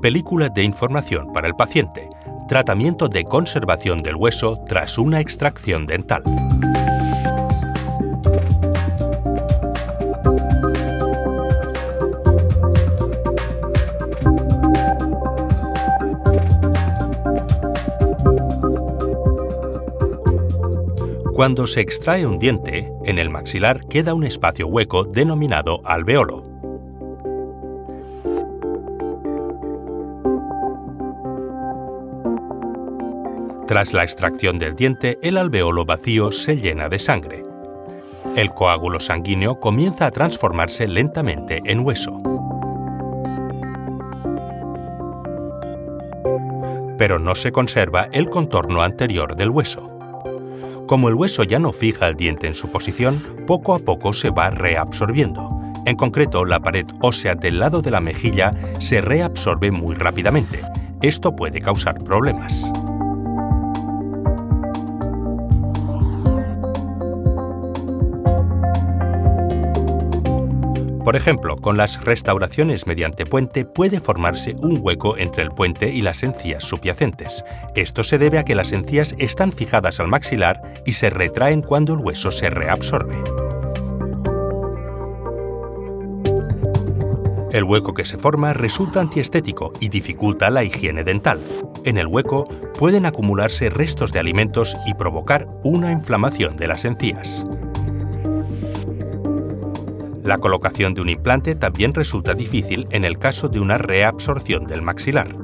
película de información para el paciente, tratamiento de conservación del hueso tras una extracción dental. Cuando se extrae un diente, en el maxilar queda un espacio hueco denominado alveolo. Tras la extracción del diente, el alveolo vacío se llena de sangre. El coágulo sanguíneo comienza a transformarse lentamente en hueso. Pero no se conserva el contorno anterior del hueso. Como el hueso ya no fija el diente en su posición, poco a poco se va reabsorbiendo. En concreto, la pared ósea del lado de la mejilla se reabsorbe muy rápidamente. Esto puede causar problemas. Por ejemplo, con las restauraciones mediante puente puede formarse un hueco entre el puente y las encías subyacentes. Esto se debe a que las encías están fijadas al maxilar y se retraen cuando el hueso se reabsorbe. El hueco que se forma resulta antiestético y dificulta la higiene dental. En el hueco pueden acumularse restos de alimentos y provocar una inflamación de las encías. La colocación de un implante también resulta difícil en el caso de una reabsorción del maxilar.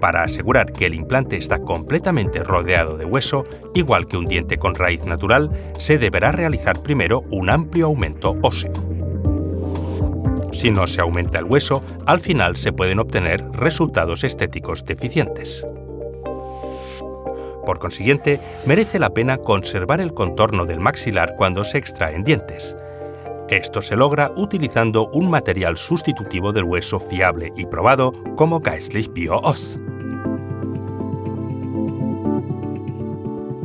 Para asegurar que el implante está completamente rodeado de hueso, igual que un diente con raíz natural, se deberá realizar primero un amplio aumento óseo. Si no se aumenta el hueso, al final se pueden obtener resultados estéticos deficientes. Por consiguiente, merece la pena conservar el contorno del maxilar cuando se extraen dientes. Esto se logra utilizando un material sustitutivo del hueso fiable y probado como Geistlich Bio-Oss.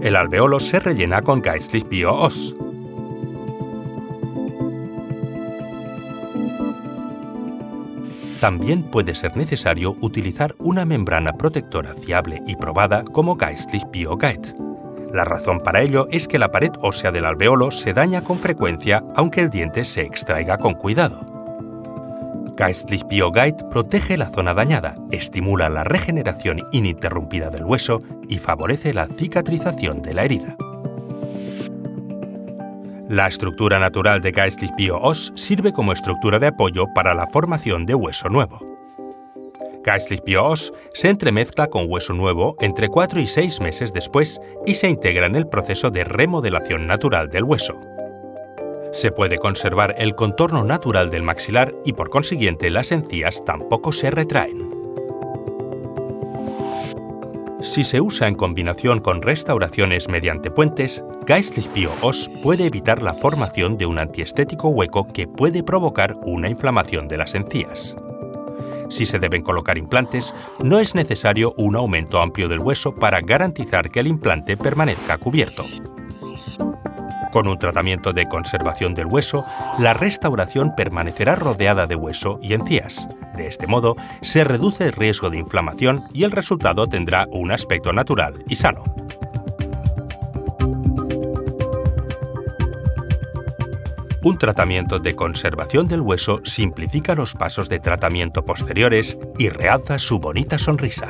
El alveolo se rellena con Geistlich Bio-Oss. También puede ser necesario utilizar una membrana protectora fiable y probada como Geistlich Bio-Gide. La razón para ello es que la pared ósea del alveolo se daña con frecuencia, aunque el diente se extraiga con cuidado. Geistlich Bio-Gide protege la zona dañada, estimula la regeneración ininterrumpida del hueso y favorece la cicatrización de la herida. La estructura natural de Geistlich Bio-Oss sirve como estructura de apoyo para la formación de hueso nuevo. Geistlich Bio-Oss se entremezcla con hueso nuevo entre 4 y 6 meses después y se integra en el proceso de remodelación natural del hueso. Se puede conservar el contorno natural del maxilar y, por consiguiente, las encías tampoco se retraen. Si se usa en combinación con restauraciones mediante puentes, Geistlich Bio-Oss puede evitar la formación de un antiestético hueco que puede provocar una inflamación de las encías. Si se deben colocar implantes, no es necesario un aumento amplio del hueso para garantizar que el implante permanezca cubierto. Con un tratamiento de conservación del hueso, la restauración permanecerá rodeada de hueso y encías. De este modo, se reduce el riesgo de inflamación y el resultado tendrá un aspecto natural y sano. Un tratamiento de conservación del hueso simplifica los pasos de tratamiento posteriores y realza su bonita sonrisa.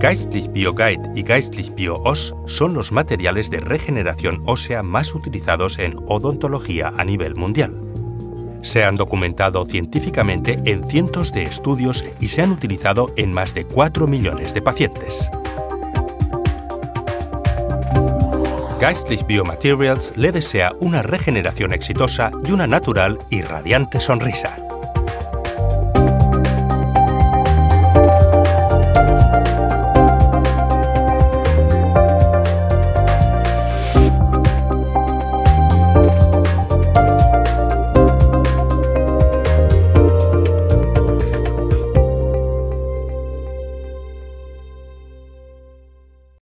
Geistlich Bio-Gide y Geistlich Bio-Oss son los materiales de regeneración ósea más utilizados en odontología a nivel mundial. Se han documentado científicamente en cientos de estudios y se han utilizado en más de 4 millones de pacientes. Geistlich Biomaterials le desea una regeneración exitosa y una natural y radiante sonrisa.